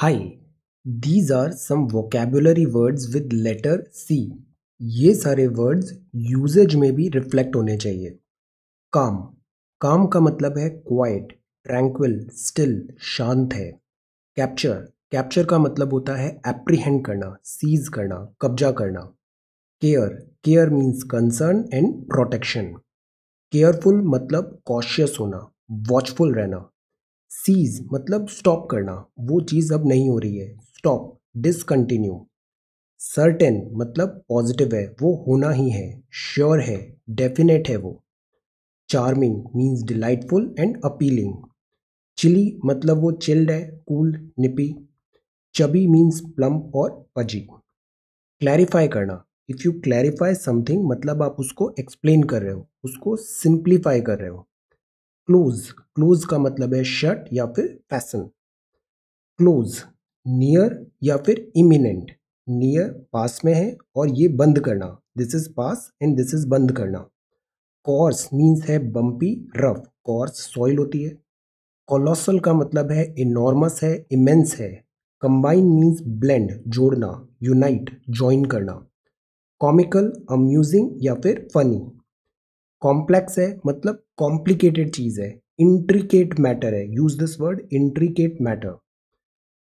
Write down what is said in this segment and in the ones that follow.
Hi, these are some vocabulary words with letter C. ये सारे words usage में भी reflect होने चाहिए. Calm. Calm का मतलब है quiet, tranquil, still, शांत है. Capture. Capture का मतलब होता है apprehend करना, seize करना, कब्जा करना. Care. Care means concern and protection. Careful मतलब cautious होना, watchful रहना. Cease मतलब stop करना, वो चीज़ अब नहीं हो रही है, stop, discontinue. Certain मतलब positive है, वो होना ही है, sure है, definite है वो. Charming means delightful and appealing. Chilly मतलब वो chilled है, cool, nippy. Chubby means plump और pudgy. Clarify करना, if you clarify something मतलब आप उसको explain कर रहे हो, उसको simplify कर रहे हो. Close. Close का मतलब है shut या फिर fasten. Close. Near या फिर imminent. Near पास में है और ये बंद करना. This is pass and this is बंद करना. Coarse means है bumpy, rough. Coarse soil होती है. Colossal का मतलब है enormous है, immense है. Combine means blend, जोड़ना. Unite, join करना. Comical, amusing या फिर funny. कॉम्प्लेक्स है मतलब कॉम्प्लिकेटेड चीज़ है, इंट्रिकेट मैटर है, use this word intricate matter.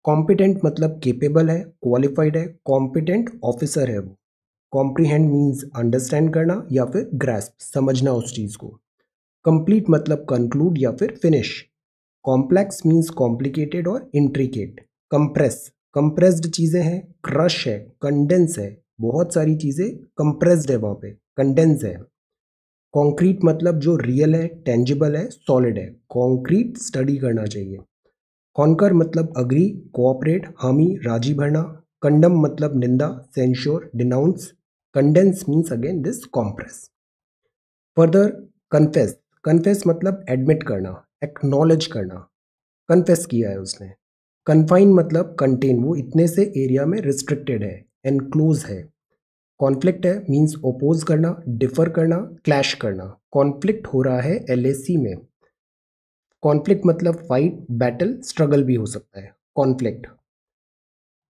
Competent मतलब केपेबल है, क्वालिफाइड है, कॉम्पिटेंट ऑफिसर है वो. कॉम्प्रीहेंड मीन्स अंडरस्टैंड करना या फिर ग्रैस्प, समझना उस चीज़ को. कंप्लीट मतलब कंक्लूड या फिर फिनिश. कॉम्प्लेक्स मीन्स कॉम्प्लिकेटेड और इंट्रिकेट. कंप्रेस, कंप्रेस्ड चीज़ें हैं, क्रश है, कंडेंस है, बहुत सारी चीज़ें कंप्रेस्ड है वहाँ पे, कंडेंस है. कॉन्क्रीट मतलब जो रियल है, टेंजिबल है, सॉलिड है, कॉन्क्रीट स्टडी करना चाहिए. कॉन्कर मतलब अग्री, कोऑपरेट, हामी, राजी भरना. कंडम मतलब निंदा, censure, denounce. Condense means again this compress. Further confess. Confess मतलब एडमिट करना, एक्नॉलेज करना, कन्फेस किया है उसने. कन्फाइन मतलब कंटेन, वो इतने से एरिया में रिस्ट्रिक्टेड है, एनक्लोज है. कॉन्फ्लिक्ट है मीन्स ओपोज करना, डिफर करना, क्लैश करना. कॉन्फ्लिक्ट हो रहा है LAC में. कॉन्फ्लिक्ट मतलब फाइट, बैटल, स्ट्रगल भी हो सकता है कॉन्फ्लिक्ट.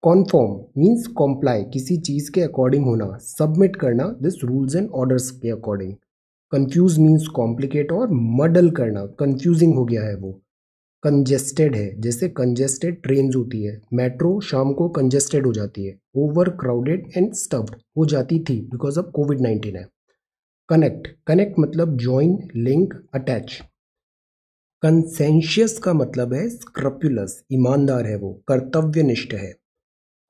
कॉन्फॉर्म मीन्स कॉम्प्लाई, किसी चीज़ के अकॉर्डिंग होना, सबमिट करना दिस रूल्स एंड ऑर्डर्स के अकॉर्डिंग. कंफ्यूज मीन्स कॉम्प्लिकेट और मडल करना, कन्फ्यूजिंग हो गया है वो. कंजेस्टेड है, जैसे कंजेस्टेड ट्रेन होती है, मेट्रो शाम को कंजेस्टेड हो जाती है, ओवर क्राउडेड एंड स्टफ्ड हो जाती थी बिकॉज ऑफ COVID-19 है. कनेक्ट, कनेक्ट मतलब जॉइन, लिंक, अटैच. कंसेंशियस का मतलब है स्क्रप्युलस, ईमानदार है वो, कर्तव्यनिष्ठ है.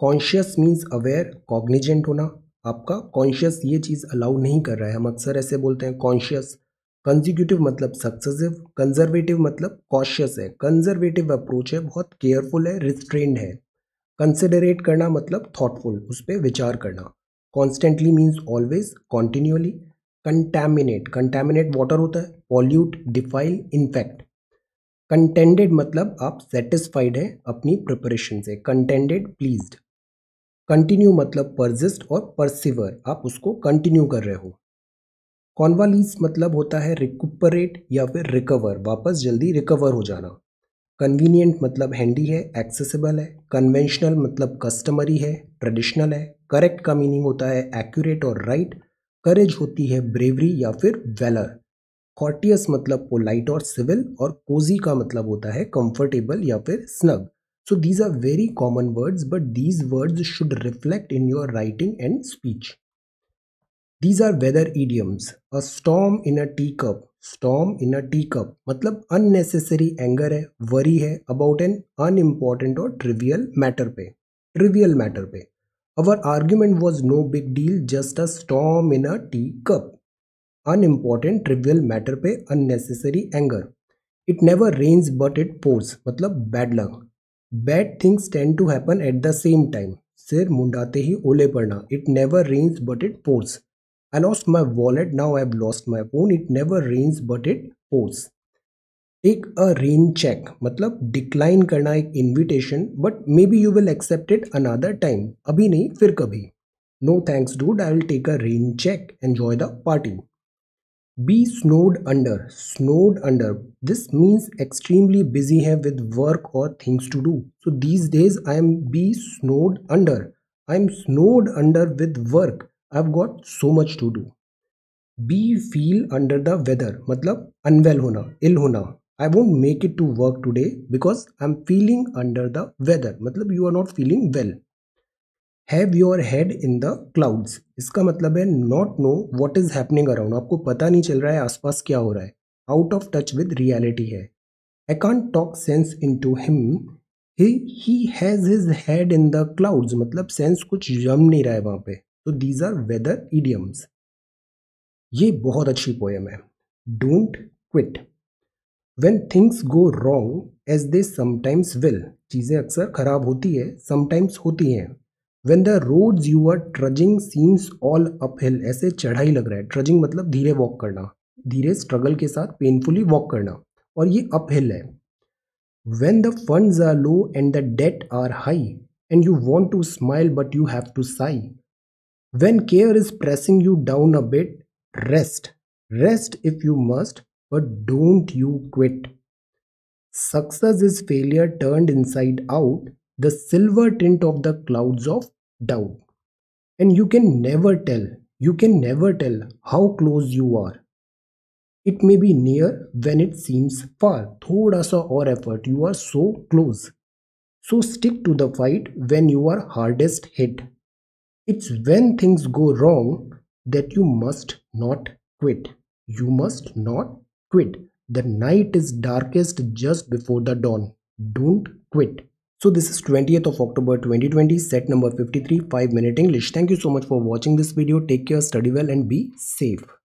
कॉन्शियस मीन्स अवेयर, कॉग्निजेंट होना, आपका कॉन्शियस ये चीज़ अलाउ नहीं कर रहा है, हम अक्सर ऐसे बोलते हैं कॉन्शियस. कंसेक्यूटिव मतलब सक्सेसिव. कंजर्वेटिव मतलब कॉशियस है, कंजर्वेटिव अप्रोच है, बहुत केयरफुल है, रिस्ट्रेंड है. कंसिडरेट करना मतलब थॉटफुल, उस पर विचार करना. Constantly means always, continually. Contaminate, contaminate water होता है, पॉल्यूट, डिफाइल, इन्फेक्ट. कंटेंडेड मतलब आप सेटिस्फाइड हैं अपनी प्रिपरेशन से, कंटेंडेड, प्लीज्ड. कंटिन्यू मतलब परसिस्ट और परसिवर, आप उसको कंटिन्यू कर रहे हो. कॉन्वालीस मतलब होता है रिकूपरेट या फिर रिकवर, वापस जल्दी रिकवर हो जाना. कन्वीनियंट मतलब हैंडी है, एक्सेसिबल है. कन्वेंशनल मतलब कस्टमरी है, ट्रेडिशनल है. करेक्ट का मीनिंग होता है एक्यूरेट और राइट. करेज होती है ब्रेवरी या फिर वेलर. कॉर्टियस मतलब पोलाइट और सिविल. और कोजी का मतलब होता है कंफर्टेबल या फिर snug. So these are very common words but these words should reflect in your writing and speech. These are weather idioms. A storm in a teacup. Storm in a teacup मतलब unnecessary anger है, worry है about an unimportant और trivial matter पे, trivial matter पे. Our argument was no big deal, just a storm in a teacup. Unimportant, trivial matter पे unnecessary anger. It never rains but it pours मतलब bad luck. Bad things tend to happen at the same time. सिर मुंडाते ही ओले पड़ना. It never rains but it pours. I lost my wallet, now I have lost my phone. It never rains but it pours. Take a rain check मतलब decline करना एक invitation, but maybe you will accept it another time. अभी नहीं फिर कभी. No thanks dude, I will take a rain check. Enjoy the party. Be snowed under. Snowed under. This means extremely busy hai with work or things to do. So these days I am be snowed under. I am snowed under with work. I've got so much to do. Be feel under the weather. मतलब unwell होना, ill होना. I won't make it to work today because I'm feeling under the weather. मतलब you are not feeling well. Have your head in the clouds. इसका मतलब है not know what is happening around. आपको पता नहीं चल रहा है आसपास क्या हो रहा है. Out of touch with reality है. I can't talk sense into him. He has his head in the clouds. मतलब sense कुछ जम नहीं रहा है वहाँ पे. So these are weather idioms. ये बहुत अच्छी पोएम है. Don't quit. When things go wrong, as they sometimes will. चीज़ें अक्सर खराब होती है, sometimes होती हैं. When the roads you are trudging seems all uphill, ऐसे चढ़ाई लग रहा है. Trudging मतलब धीरे वॉक करना, धीरे स्ट्रगल के साथ पेनफुली वॉक करना, और ये uphill है. When the funds are low and the debt are high, and you want to smile but you have to sigh. When care is pressing you down a bit, rest. Rest if you must, but don't you quit. Success is failure turned inside out. The silver tint of the clouds of doubt. And you can never tell how close you are. It may be near when it seems far. थोड़ा सा और effort, you are so close. So stick to the fight when you are hardest hit. It's when things go wrong that you must not quit. You must not quit. The night is darkest just before the dawn. Don't quit. So this is 20th of October 2020, set number 53, 5-minute English. Thank you so much for watching this video. Take care, study well and be safe.